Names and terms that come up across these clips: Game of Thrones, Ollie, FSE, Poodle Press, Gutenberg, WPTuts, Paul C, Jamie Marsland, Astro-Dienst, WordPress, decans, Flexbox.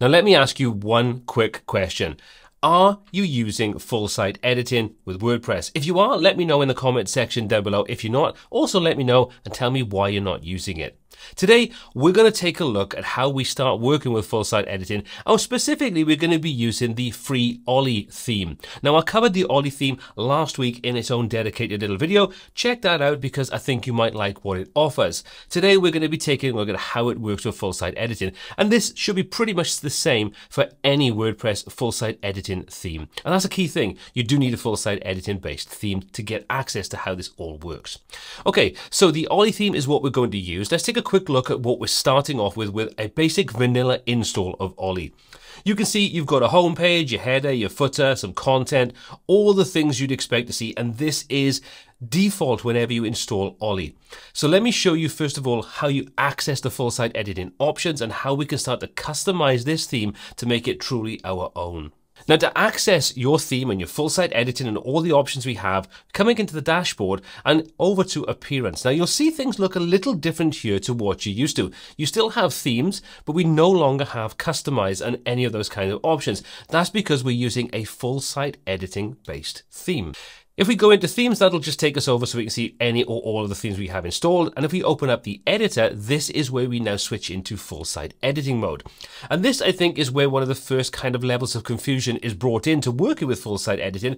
Now let me ask you one quick question. Are you using full site editing with WordPress? If you are, let me know in the comment section down below. If you're not, also let me know and tell me why you're not using it. Today, we're going to take a look at how we start working with full site editing. And specifically, we're going to be using the free Ollie theme. Now, I covered the Ollie theme last week in its own dedicated little video. Check that out because I think you might like what it offers. Today, we're going to be taking a look at how it works with full site editing. And this should be pretty much the same for any WordPress full site editing theme. And that's a key thing. You do need a full site editing based theme to get access to how this all works. Okay, so the Ollie theme is what we're going to use. Let's take a quick look at what we're starting off with a basic vanilla install of Ollie. You can see you've got a home page, your header, your footer, some content, all the things you'd expect to see, and this is default whenever you install Ollie. So let me show you first of all how you access the full site editing options and how we can start to customize this theme to make it truly our own. Now to access your theme and your full site editing and all the options we have, coming into the dashboard and over to appearance. Now you'll see things look a little different here to what you're used to. You still have themes, but we no longer have customize and any of those kind of options. That's because we're using a full site editing based theme. If we go into themes, that'll just take us over so we can see any or all of the themes we have installed. And if we open up the editor, this is where we now switch into full site editing mode. And this, I think, is where one of the first kind of levels of confusion is brought into working with full site editing.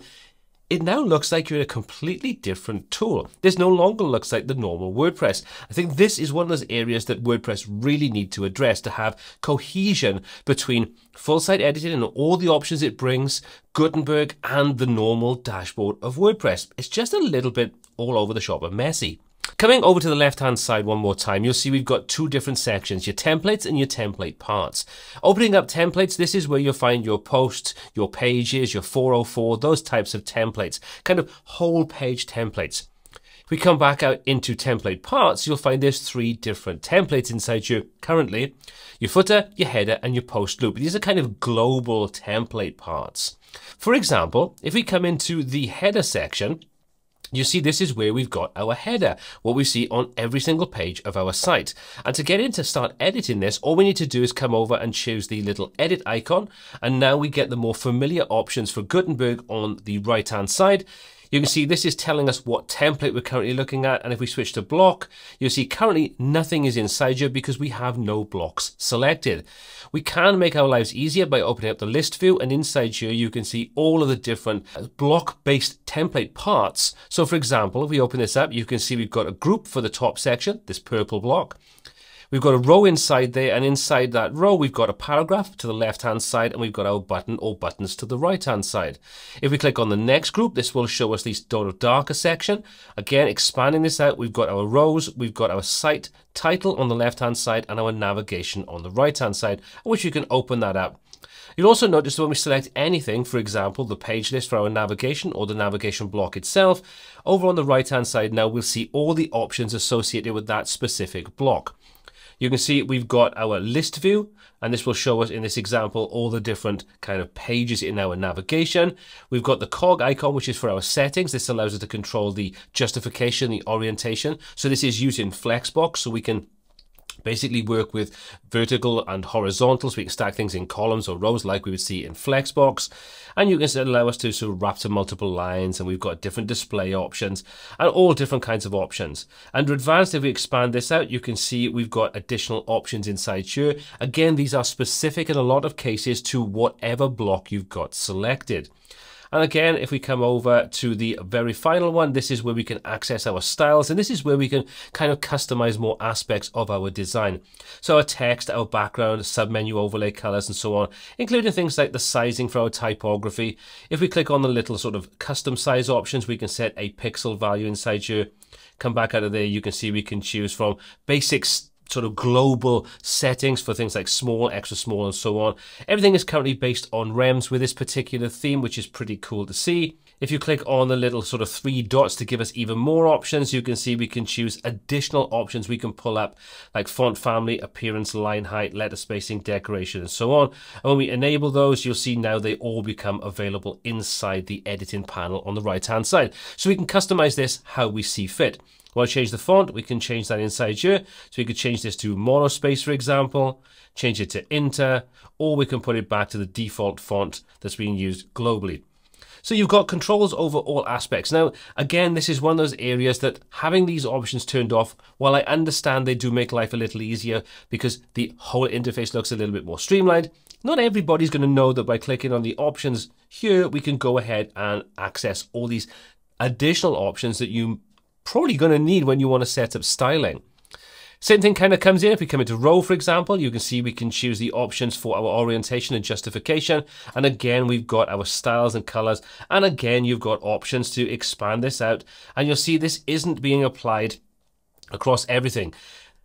It now looks like you're in a completely different tool. This no longer looks like the normal WordPress. I think this is one of those areas that WordPress really need to address to have cohesion between full site editing and all the options it brings, Gutenberg, and the normal dashboard of WordPress. It's just a little bit all over the shop and messy. Coming over to the left-hand side one more time, you'll see we've got two different sections, your templates and your template parts. Opening up templates, this is where you'll find your posts, your pages, your 404, those types of templates, kind of whole page templates. If we come back out into template parts, you'll find there's three different templates inside you currently, your footer, your header, and your post loop. These are kind of global template parts. For example, if we come into the header section, you see, this is where we've got our header, what we see on every single page of our site. And to get in to start editing this, all we need to do is come over and choose the little edit icon. And now we get the more familiar options for Gutenberg on the right-hand side. You can see this is telling us what template we're currently looking at. And if we switch to block, you'll see currently nothing is inside you because we have no blocks selected. We can make our lives easier by opening up the list view, and inside here you can see all of the different block-based template parts. So for example, if we open this up, you can see we've got a group for the top section, this purple block. We've got a row inside there, and inside that row, we've got a paragraph to the left-hand side, and we've got our button or buttons to the right-hand side. If we click on the next group, this will show us the Dawn of Darker section. Again, expanding this out, we've got our rows, we've got our site title on the left-hand side, and our navigation on the right-hand side, which you can open that up. You'll also notice that when we select anything, for example, the page list for our navigation or the navigation block itself, over on the right-hand side now, we'll see all the options associated with that specific block. You can see we've got our list view, and this will show us in this example all the different kind of pages in our navigation. We've got the cog icon, which is for our settings. This allows us to control the justification, the orientation. So this is used in Flexbox, so we can basically work with vertical and horizontal, so we can stack things in columns or rows like we would see in Flexbox. And you can allow us to sort of wrap to multiple lines, and we've got different display options and all different kinds of options. Under advanced, if we expand this out, you can see we've got additional options inside here. Again, these are specific in a lot of cases to whatever block you've got selected. And again, if we come over to the very final one, this is where we can access our styles, and this is where we can kind of customize more aspects of our design. So our text, our background, submenu overlay, colors, and so on, including things like the sizing for our typography. If we click on the little sort of custom size options, we can set a pixel value inside here. Come back out of there, you can see we can choose from basics, sort of global settings for things like small, extra small, and so on. Everything is currently based on REMs with this particular theme, which is pretty cool to see. If you click on the little sort of three dots to give us even more options, you can see we can choose additional options we can pull up, like font family, appearance, line height, letter spacing, decoration, and so on. And when we enable those, you'll see now they all become available inside the editing panel on the right-hand side. So we can customize this how we see fit. We want to change the font, we can change that inside here. So we could change this to monospace, for example, change it to inter, or we can put it back to the default font that's being used globally. So you've got controls over all aspects. Now, again, this is one of those areas that having these options turned off, while I understand they do make life a little easier because the whole interface looks a little bit more streamlined, not everybody's going to know that by clicking on the options here, we can go ahead and access all these additional options that you're probably going to need when you want to set up styling. Same thing kind of comes in. If we come into row, for example, you can see we can choose the options for our orientation and justification. And again, we've got our styles and colors. And again, you've got options to expand this out. And you'll see this isn't being applied across everything.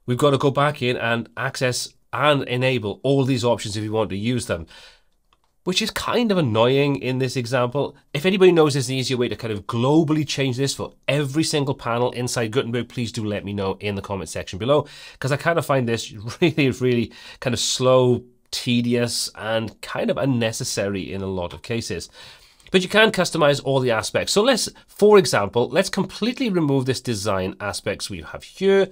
We've got to go back in and access and enable all these options if you want to use them, which is kind of annoying in this example. If anybody knows there's an easier way to kind of globally change this for every single panel inside Gutenberg, please do let me know in the comment section below, because I kind of find this really, really kind of slow, tedious, and kind of unnecessary in a lot of cases. But you can customize all the aspects. So let's, for example, let's completely remove this design aspects we have here.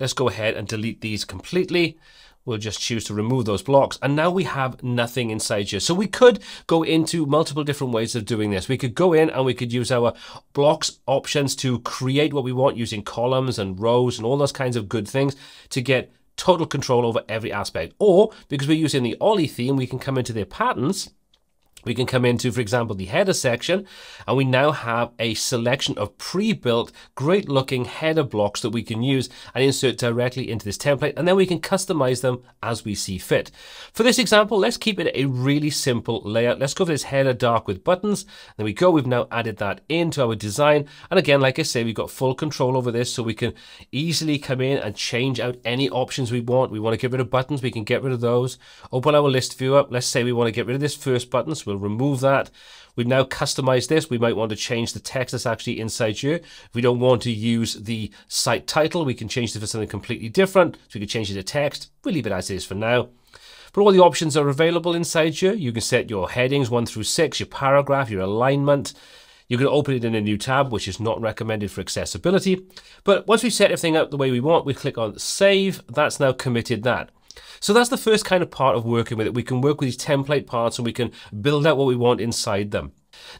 Let's go ahead and delete these completely. We'll just choose to remove those blocks. And now we have nothing inside here. So we could go into multiple different ways of doing this. We could go in and we could use our blocks options to create what we want using columns and rows and all those kinds of good things to get total control over every aspect. Or because we're using the Ollie theme, we can come into their patterns. We can come into, for example, the header section, and we now have a selection of pre-built, great looking header blocks that we can use and insert directly into this template. And then we can customize them as we see fit. For this example, let's keep it a really simple layout. Let's go for this header dark with buttons. There we go. We've now added that into our design. And again, like I say, we've got full control over this, so we can easily come in and change out any options we want. We want to get rid of buttons. We can get rid of those. Open our list view up. Let's say we want to get rid of this first button. So we'll remove that. We've now customized this. We might want to change the text that's actually inside here. If we don't want to use the site title, we can change it for something completely different. So we can change it to text. We'll leave it as it is for now. But all the options are available inside here. You can set your headings 1 through 6, your paragraph, your alignment. You can open it in a new tab, which is not recommended for accessibility. But once we've set everything up the way we want, we click on save. That's now committed that. So that's the first kind of part of working with it. We can work with these template parts and we can build out what we want inside them.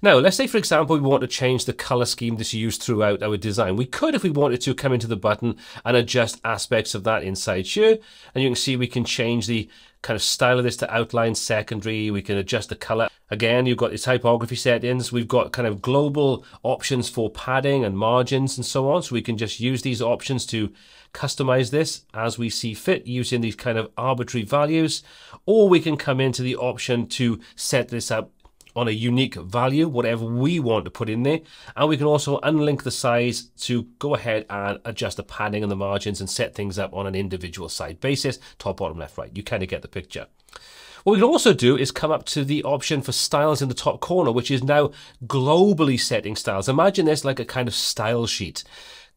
Now, let's say, for example, we want to change the color scheme that's used throughout our design. We could, if we wanted to, come into the button and adjust aspects of that inside here. And you can see we can change the kind of style of this to outline, secondary. We can adjust the color. Again, you've got the typography settings. We've got kind of global options for padding and margins and so on. So we can just use these options to customize this as we see fit using these kind of arbitrary values. Or we can come into the option to set this up on a unique value, whatever we want to put in there. And we can also unlink the size to go ahead and adjust the padding and the margins and set things up on an individual side basis, top, bottom, left, right. You kind of get the picture. What we can also do is come up to the option for styles in the top corner, which is now globally setting styles. Imagine this like a kind of style sheet.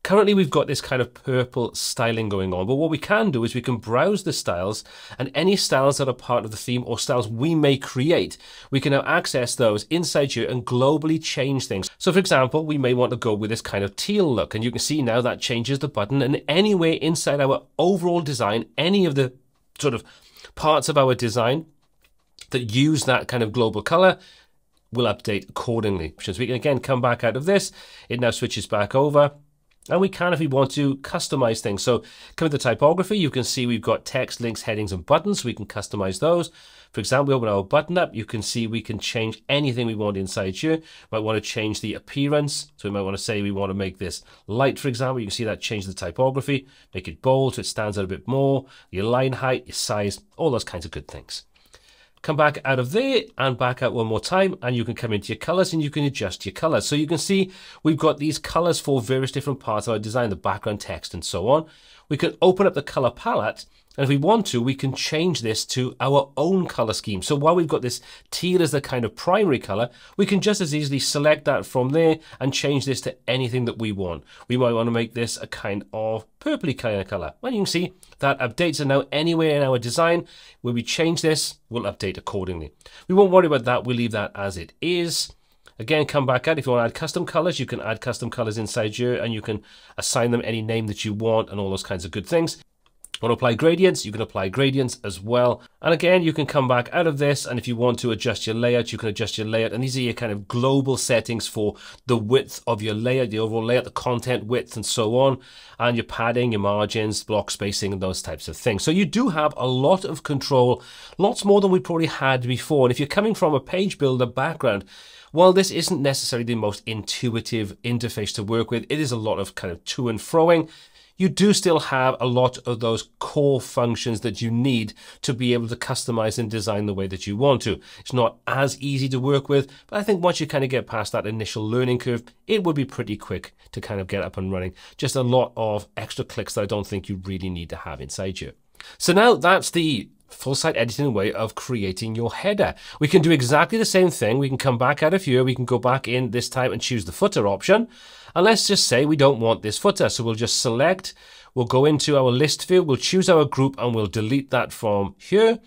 Currently, we've got this kind of purple styling going on, but what we can do is we can browse the styles, and any styles that are part of the theme or styles we may create, we can now access those inside here and globally change things. So for example, we may want to go with this kind of teal look, and you can see now that changes the button, and anywhere inside our overall design, any of the sort of parts of our design that use that kind of global color, will update accordingly. So we can again come back out of this, it now switches back over. And we can, if we want to, customize things. So come to the typography, you can see we've got text, links, headings, and buttons. We can customize those. For example, we open our button up. You can see we can change anything we want inside here. Might want to change the appearance. So we might want to say we want to make this light, for example. You can see that change the typography, make it bold so it stands out a bit more. Your line height, your size, all those kinds of good things. Come back out of there and back out one more time, and you can come into your colors and you can adjust your colors. So you can see we've got these colors for various different parts of our design, the background text and so on. We can open up the color palette, and if we want to, we can change this to our own color scheme. So while we've got this teal as the kind of primary color, we can just as easily select that from there and change this to anything that we want. We might want to make this a kind of purpley kind of color. And you can see that updates are now anywhere in our design. When we change this, we'll update accordingly. We won't worry about that. We'll leave that as it is. Again, come back out. If you want to add custom colors, you can add custom colors inside here, and you can assign them any name that you want and all those kinds of good things. You want to apply gradients, you can apply gradients as well. And again, you can come back out of this, and if you want to adjust your layout, you can adjust your layout. And these are your kind of global settings for the width of your layout, the overall layout, the content width, and so on, and your padding, your margins, block spacing, and those types of things. So you do have a lot of control, lots more than we probably had before. And if you're coming from a page builder background, while this isn't necessarily the most intuitive interface to work with, it is a lot of kind of to and froing. You do still have a lot of those core functions that you need to be able to customize and design the way that you want to. It's not as easy to work with, but I think once you kind of get past that initial learning curve, it would be pretty quick to kind of get up and running. Just a lot of extra clicks that I don't think you really need to have inside you. So now that's the full site editing way of creating your header. We can do exactly the same thing. We can come back out of here. We can go back in this time and choose the footer option. And let's just say we don't want this footer. So we'll just select, we'll go into our list view, we'll choose our group, and we'll delete that from here.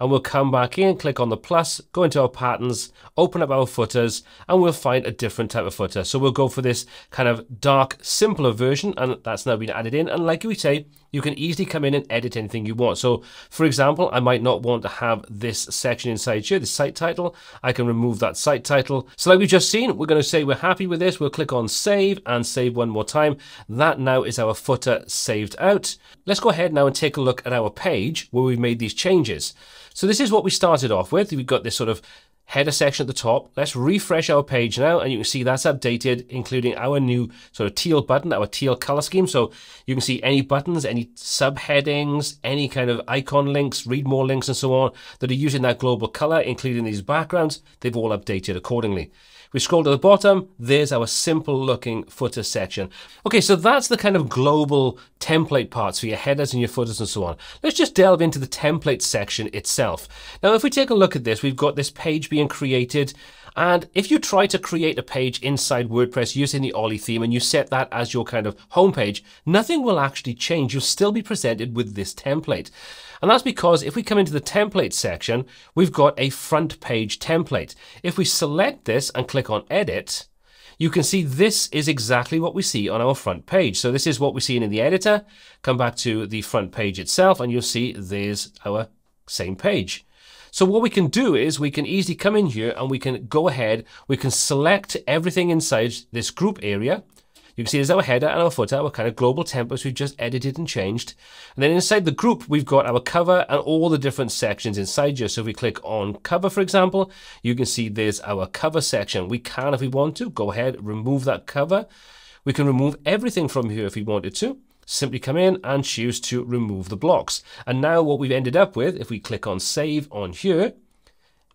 And we'll come back in, click on the plus, go into our patterns, open up our footers, and we'll find a different type of footer. So we'll go for this kind of dark, simpler version, and that's now been added in. And like we say, you can easily come in and edit anything you want. So for example, I might not want to have this section inside here, the site title. I can remove that site title. So like we've just seen, we're going to say we're happy with this. We'll click on save and save one more time. That now is our footer saved out. Let's go ahead now and take a look at our page where we've made these changes. So this is what we started off with. We've got this sort of header section at the top. Let's refresh our page now, and you can see that's updated, including our new sort of teal button, our teal color scheme. So you can see any buttons, any subheadings, any kind of icon links, read more links, and so on that are using that global color, including these backgrounds. They've all updated accordingly. We scroll to the bottom, there's our simple looking footer section. Okay, so that's the kind of global template parts for your headers and your footers and so on. Let's just delve into the template section itself. Now, if we take a look at this, we've got this page being created. And if you try to create a page inside WordPress using the Ollie theme and you set that as your kind of homepage, nothing will actually change. You'll still be presented with this template. And that's because if we come into the template section, we've got a front page template. If we select this and click on edit, you can see this is exactly what we see on our front page. So this is what we're seeing in the editor. Come back to the front page itself and you'll see there's our same page. So what we can do is we can easily come in here and we can go ahead, we can select everything inside this group area. You can see there's our header and our footer, our kind of global templates we've just edited and changed. And then inside the group, we've got our cover and all the different sections inside here. So if we click on cover, for example, you can see there's our cover section. We can, if we want to, go ahead, remove that cover. We can remove everything from here if we wanted to. Simply come in and choose to remove the blocks. And now what we've ended up with, if we click on save on here,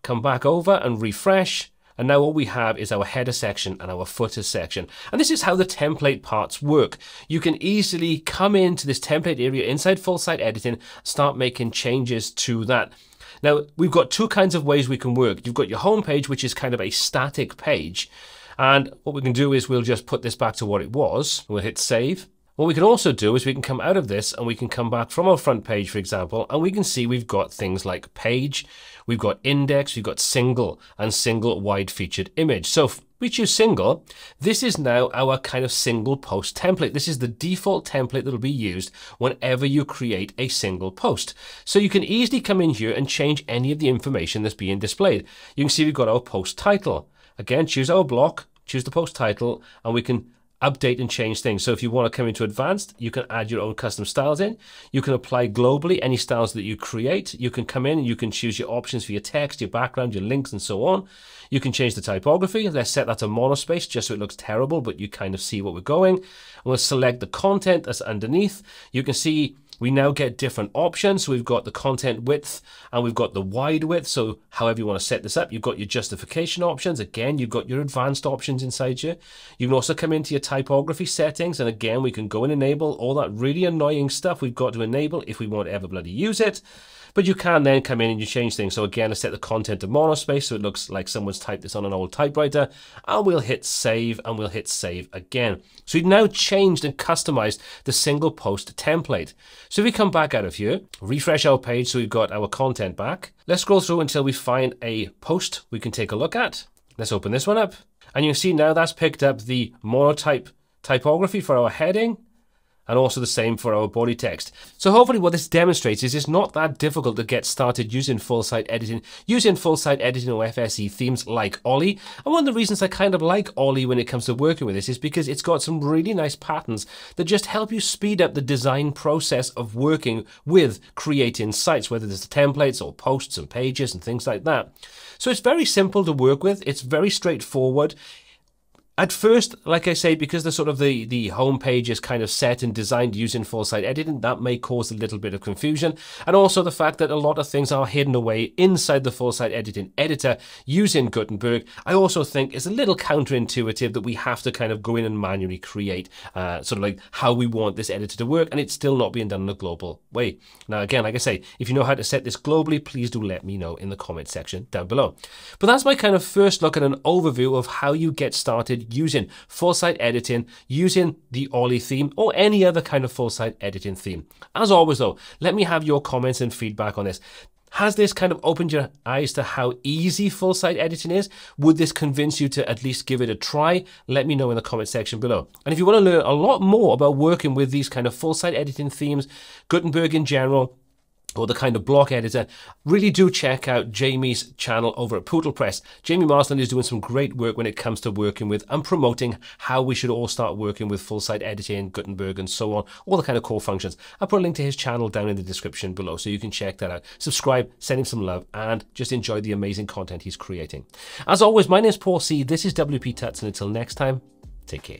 come back over and refresh, and now all we have is our header section and our footer section. And this is how the template parts work. You can easily come into this template area inside full site editing, start making changes to that. Now, we've got two kinds of ways we can work. You've got your home page, which is kind of a static page. And what we can do is we'll just put this back to what it was. We'll hit save. What we can also do is we can come out of this and we can come back from our front page, for example, and we can see we've got things like page, we've got index, we've got single and single wide featured image. So if we choose single, this is now our kind of single post template. This is the default template that will be used whenever you create a single post. So you can easily come in here and change any of the information that's being displayed. You can see we've got our post title. Again, choose our block, choose the post title, and we can update and change things. So if you want to come into advanced, you can add your own custom styles in. You can apply globally any styles that you create. You can come in and you can choose your options for your text, your background, your links, and so on. You can change the typography. Let's set that to monospace just so it looks terrible, but you kind of see where we're going. And we'll select the content that's underneath. You can see we now get different options. So we've got the content width and we've got the wide width. So however you want to set this up, you've got your justification options. Again, you've got your advanced options inside you. You can also come into your typography settings. And again, we can go and enable all that really annoying stuff we've got to enable if we want to ever bloody use it. But you can then come in and you change things. So again, I set the content to monospace so it looks like someone's typed this on an old typewriter. And we'll hit save and we'll hit save again. So we've now changed and customized the single post template. So if we come back out of here, refresh our page so we've got our content back. Let's scroll through until we find a post we can take a look at. Let's open this one up. And you can see now that's picked up the monotype typography for our heading, and also the same for our body text. So hopefully what this demonstrates is it's not that difficult to get started using full-site editing, or FSE themes like Ollie. And one of the reasons I kind of like Ollie when it comes to working with this is because it's got some really nice patterns that just help you speed up the design process of working with creating sites, whether it's the templates or posts and pages and things like that. So it's very simple to work with. It's very straightforward. At first, like I say, because the sort of the home page is kind of set and designed using full-site editing, that may cause a little bit of confusion. And also the fact that a lot of things are hidden away inside the full-site editing editor using Gutenberg, I also think it's a little counterintuitive that we have to kind of go in and manually create sort of like how we want this editor to work, and it's still not being done in a global way. Now, again, like I say, if you know how to set this globally, please do let me know in the comment section down below. But that's my kind of first look at an overview of how you get started using full-site editing, using the Ollie theme or any other kind of full-site editing theme. As always though, let me have your comments and feedback on this. Has this kind of opened your eyes to how easy full-site editing is? Would this convince you to at least give it a try? Let me know in the comment section below. And if you want to learn a lot more about working with these kind of full-site editing themes, Gutenberg in general, or the kind of block editor, really do check out Jamie's channel over at Poodle Press. Jamie Marsland is doing some great work when it comes to working with and promoting how we should all start working with full-site editing, Gutenberg and so on, all the kind of core functions. I'll put a link to his channel down in the description below so you can check that out. Subscribe, send him some love, and just enjoy the amazing content he's creating. As always, my name is Paul C, this is WPTuts, and until next time, take care.